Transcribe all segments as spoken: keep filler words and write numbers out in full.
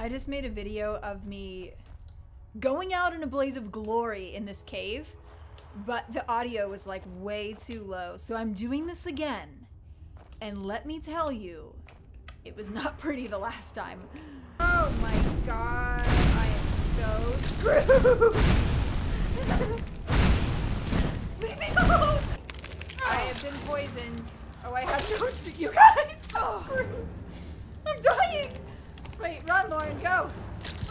I just made a video of me going out in a blaze of glory in this cave, but the audio was like way too low. So I'm doing this again. And let me tell you, it was not pretty the last time. Oh my god, I am so screwed. Leave me alone. I have been poisoned. Oh, I have no strength. You guys, I'm oh. screwed. I'm dying. Wait, run, Lauren, go.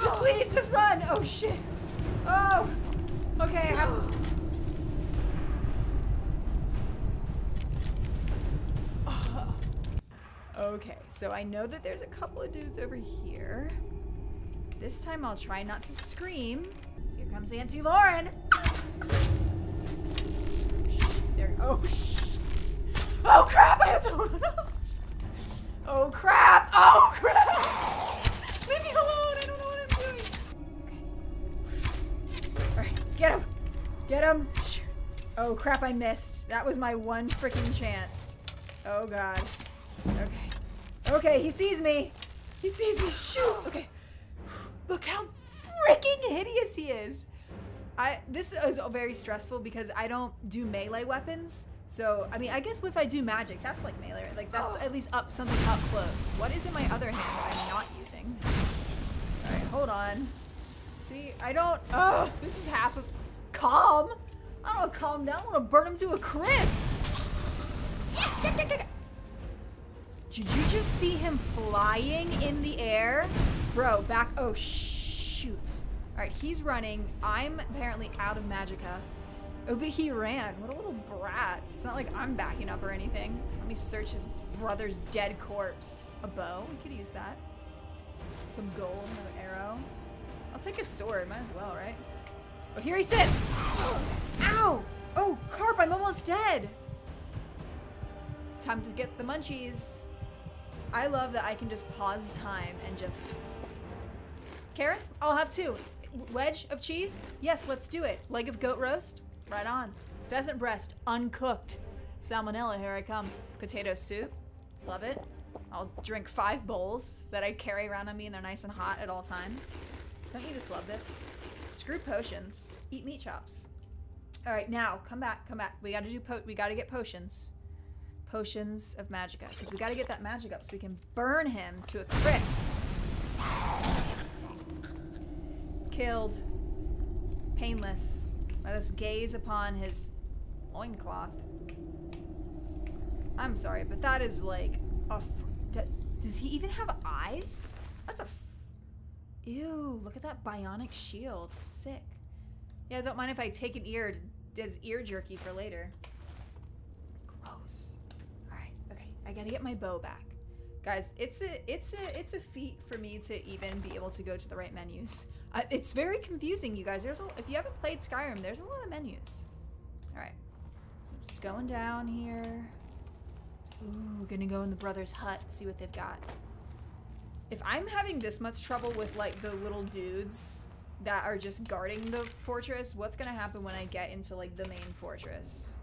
Just leave, just run. Oh shit. Oh. Okay, I have to. Oh. Okay, so I know that there's a couple of dudes over here. This time I'll try not to scream. Here comes Auntie Lauren. There. Oh shit. Oh crap! I don't know. Oh crap! Oh crap! Leave me alone! I don't know what I'm doing. Okay. All right, get him! Get him! Oh crap! I missed. That was my one freaking chance. Oh god. Okay. Okay, he sees me. He sees me. Shoot! Okay. Look how freaking hideous he is. I. This is very stressful because I don't do melee weapons. So, I mean, I guess if I do magic, that's like melee, right? Like, that's oh. at least up something up close. What is in my other hand that I'm not using? Alright, hold on. See, I don't- Oh, this is half of- Calm? I don't want to calm down, I want to burn him to a crisp! Did you just see him flying in the air? Bro, back- Oh, shoot. Alright, he's running. I'm apparently out of magicka. Oh, but he ran. What a little brat. It's not like I'm backing up or anything. Let me search his brother's dead corpse. A bow? We could use that. Some gold, another arrow. I'll take his sword. Might as well, right? Oh, here he sits! Ow! Oh, carp, I'm almost dead! Time to get the munchies. I love that I can just pause time and just... Carrots? I'll have two. Wedge of cheese? Yes, let's do it. Leg of goat roast? Right on. Pheasant breast, uncooked. Salmonella, here I come. Potato soup, love it. I'll drink five bowls that I carry around on me and they're nice and hot at all times. Don't you just love this? Screw potions, eat meat chops. All right, now, come back, come back. We gotta do po- we gotta get potions. Potions of magicka, because we gotta get that magic up so we can burn him to a crisp. Killed, painless. Let us gaze upon his loincloth. I'm sorry, but that is like a. F D does he even have eyes? That's a. F Ew! Look at that bionic shield. Sick. Yeah, don't mind if I take an ear as ear jerky for later. Gross. All right. Okay. I gotta get my bow back, guys. It's a it's a it's a feat for me to even be able to go to the right menus. Uh, it's very confusing, you guys. There's a, if you haven't played Skyrim, there's a lot of menus. All right, so I'm just going down here. Ooh, gonna go in the brother's hut, see what they've got. If I'm having this much trouble with like the little dudes that are just guarding the fortress, what's gonna happen when I get into like the main fortress?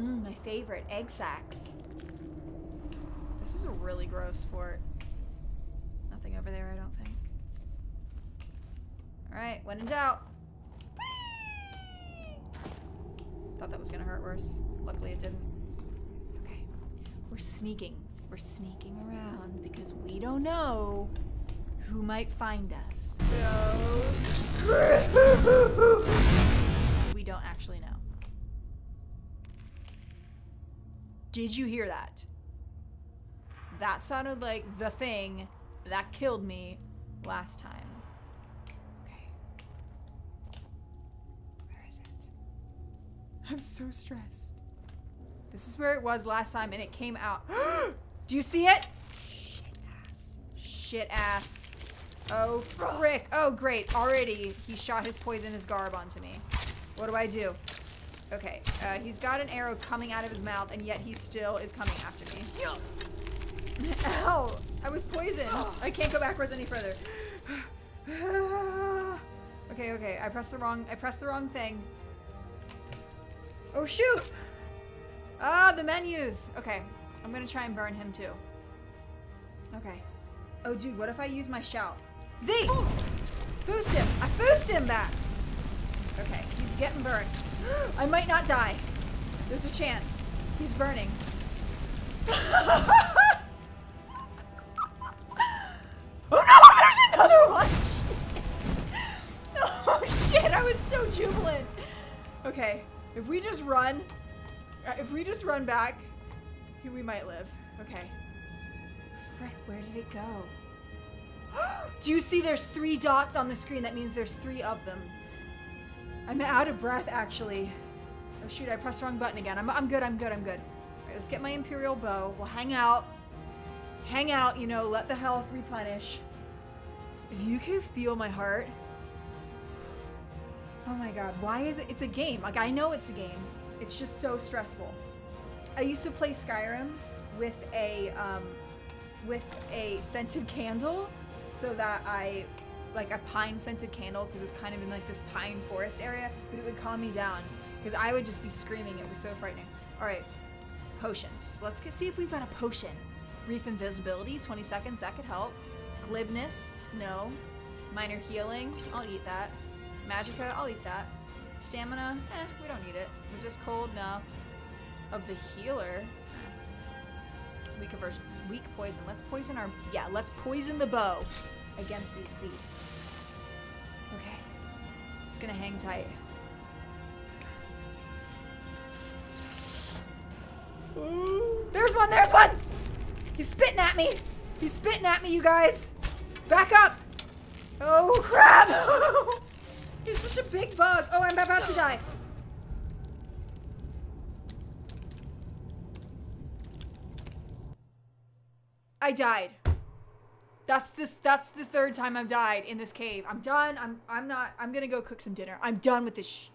Mm, my favorite, egg sacks. This is a really gross fort. Nothing over there, I don't think. Alright, when in doubt. Whee! Thought that was gonna hurt worse. Luckily it didn't. Okay. We're sneaking. We're sneaking around because we don't know who might find us. So screw! We don't actually know. Did you hear that? That sounded like the thing that killed me last time. I'm so stressed. This is where it was last time and it came out. Do you see it? Shit ass. Shit ass. Oh frick. Oh great. Already he shot his poisonous garb onto me. What do I do? Okay. Uh, he's got an arrow coming out of his mouth and yet he still is coming after me. Ow. I was poisoned. I can't go backwards any further. Okay, okay. I pressed the wrong, I pressed the wrong thing. Oh shoot! Ah, the menus! Okay, I'm gonna try and burn him too. Okay. Oh dude, what if I use my shout? Z! Boost him! I boost him back! Okay, he's getting burned. I might not die. There's a chance. He's burning. Oh no! There's another one! Oh shit, I was so jubilant! Okay, if we just run... If we just run back, we might live. Okay. Frick, where did it go? Do you see there's three dots on the screen? That means there's three of them. I'm out of breath, actually. Oh shoot, I pressed the wrong button again. I'm, I'm good, I'm good, I'm good. Alright, let's get my Imperial Bow. We'll hang out. Hang out, you know, let the health replenish. If you can feel my heart... Oh my god, why is it? It's a game. Like, I know it's a game. It's just so stressful. I used to play Skyrim with a, um, with a scented candle so that I... like a pine scented candle, because it's kind of in like this pine forest area, but it would calm me down because I would just be screaming. It was so frightening. All right, potions. Let's get, see if we've got a potion. Brief invisibility, twenty seconds, that could help. Glibness, no. Minor healing, I'll eat that. Magicka, I'll eat that. Stamina, eh, we don't need it. Resist cold, no. Of the healer, weak aversion, weak poison. Let's poison our, yeah, let's poison the bow against these beasts. Okay. Just gonna hang tight. There's one! There's one! He's spitting at me! He's spitting at me, you guys! Back up! Oh, crap! He's such a big bug! Oh, I'm about to die. I died. That's this. That's the third time I've died in this cave. I'm done. I'm. I'm not. I'm gonna go cook some dinner. I'm done with this shit.